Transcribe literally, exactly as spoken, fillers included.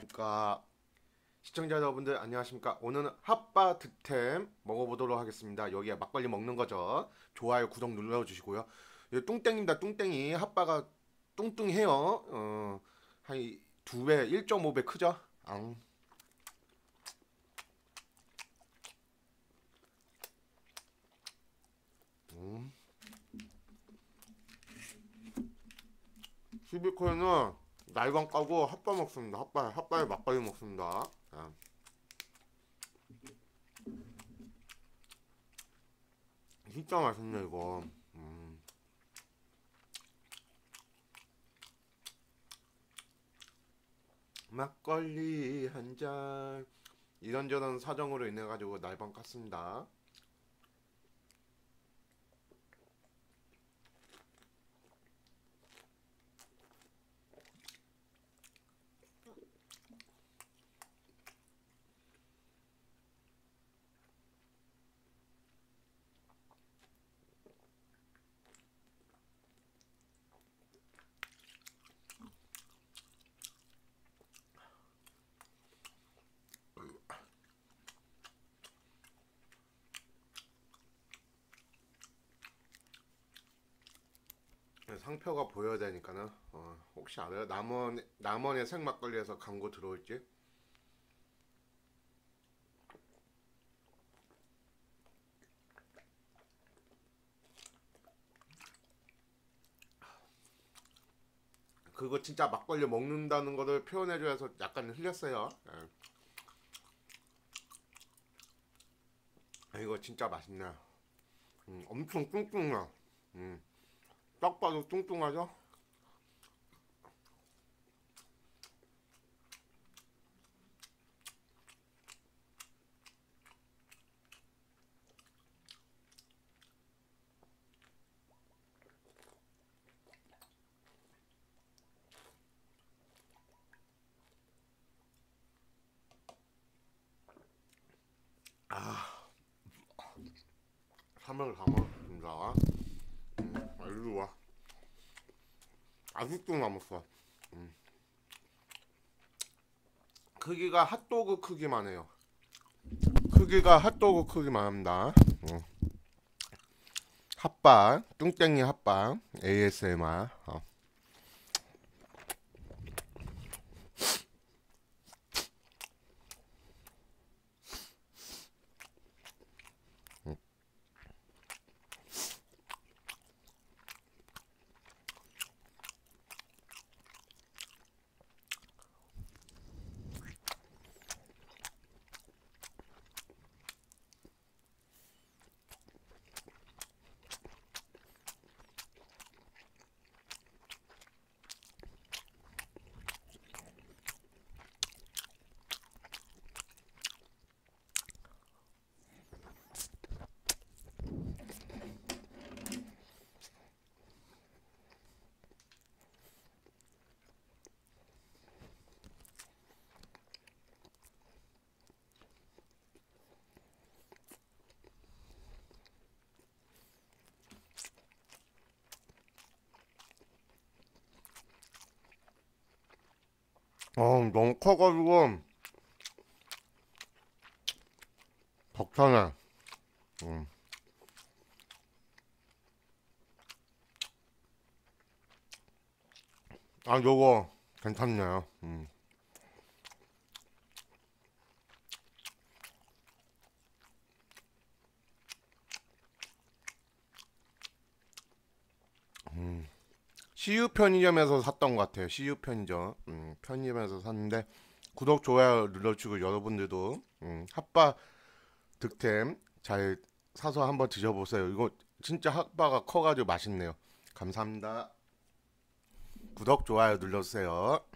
안녕하십니까 시청자 여러분들, 안녕하십니까. 오늘은 핫바 득템 먹어보도록 하겠습니다. 여기에 막걸리 먹는거죠. 좋아요 구독 눌러주시고요. 뚱땡입니다. 뚱땡이 핫바가 뚱뚱해요. 어, 한 두 배 일 점 오 배 크죠. 앙. 음. 시비코에는 날방 까고 핫바 먹습니다. 핫바, 핫바에 막걸리 먹습니다. 아. 진짜 맛있네 이거. 음. 막걸리 한 잔. 이런저런 사정으로 인해 가지고 날방 깠습니다. 상표가 보여야 되니까는. 어, 혹시 알아요? 남원, 남원의 생막걸리에서 광고 들어올지? 그거 진짜 막걸리 먹는다는 거를 표현해줘서 약간 흘렸어요. 에. 이거 진짜 맛있네. 음, 엄청 뚱뚱해. 음. 딱 봐도 뚱뚱하죠? 아, 삼을 다 먹었습니다. 이리와. 아직도 남았어. 음. 크기가 핫도그 크기만 해요. 크기가 핫도그 크기만 합니다. 음. 핫바 뚱땡이 핫바 에이에스엠알. 어. 어, 너무 커가지고 벅차네. 음. 아, 요거 괜찮네요. 음. 음. 씨유 편의점에서 샀던 것 같아요. 씨유 편의점 음, 편의점에서 샀는데 구독 좋아요 눌러주고 여러분들도 음, 핫바 득템 잘 사서 한번 드셔보세요. 이거 진짜 핫바가 커가지고 맛있네요. 감사합니다. 구독 좋아요 눌러주세요.